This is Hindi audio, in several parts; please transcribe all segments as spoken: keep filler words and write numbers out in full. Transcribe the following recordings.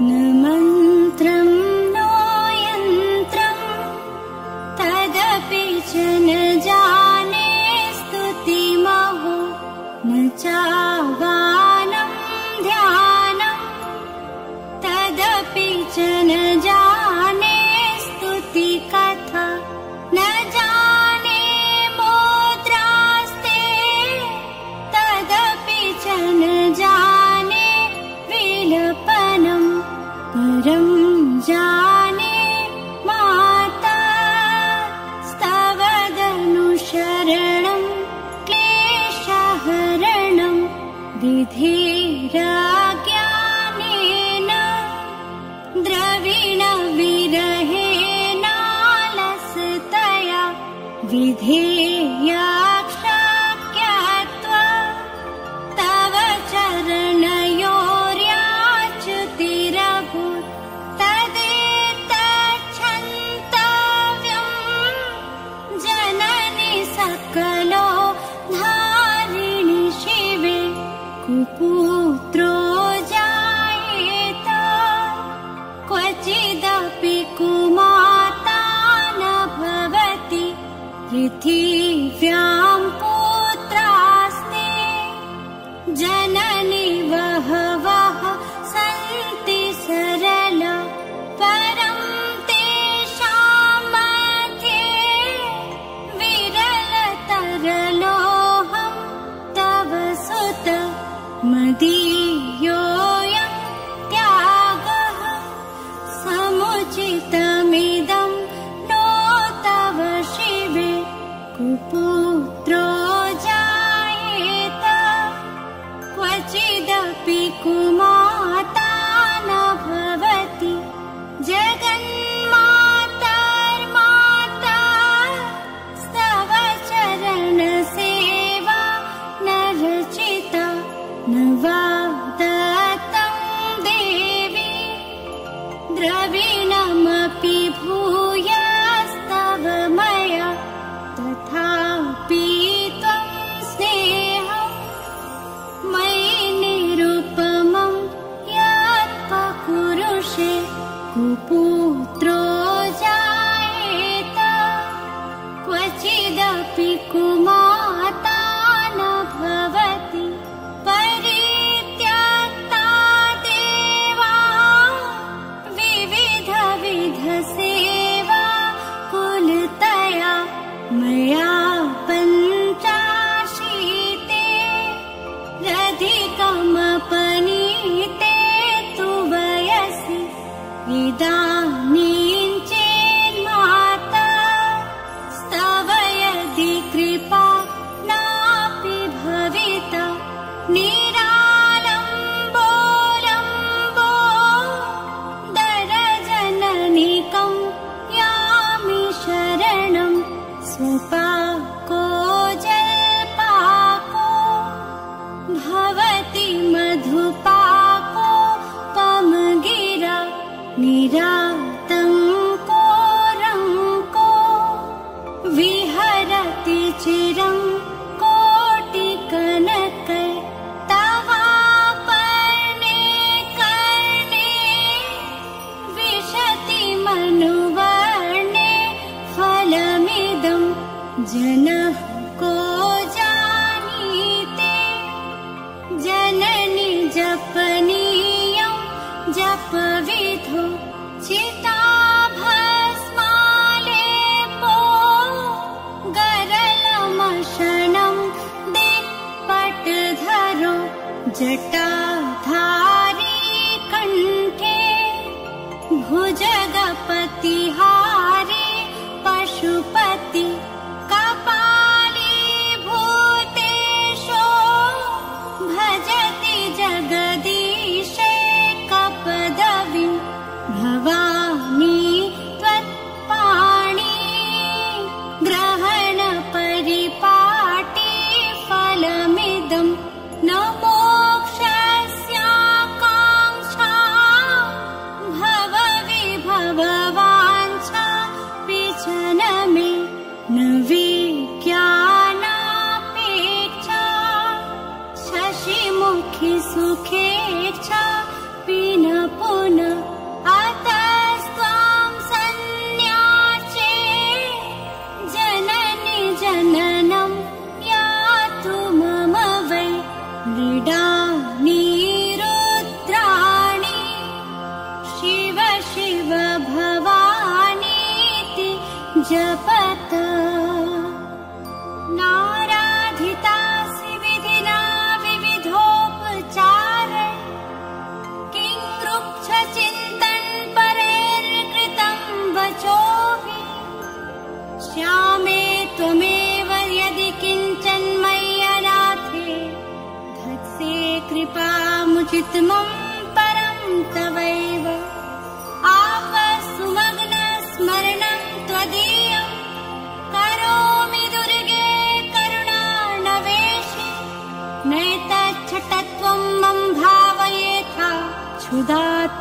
न मोक्ष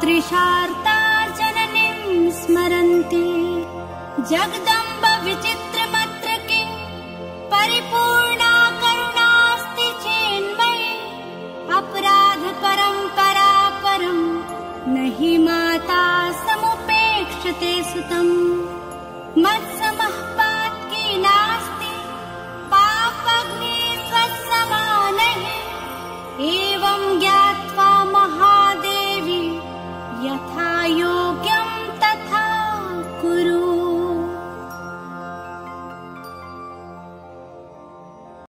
तृषार्ता जननीं स्मरन्ति जगदम्ब विचित्रमत्र किं परिपूर्णा करुणास्ति चेन्मयि अपराध परं परापरं न हि माता समुपेक्षते सुतम् मत्सम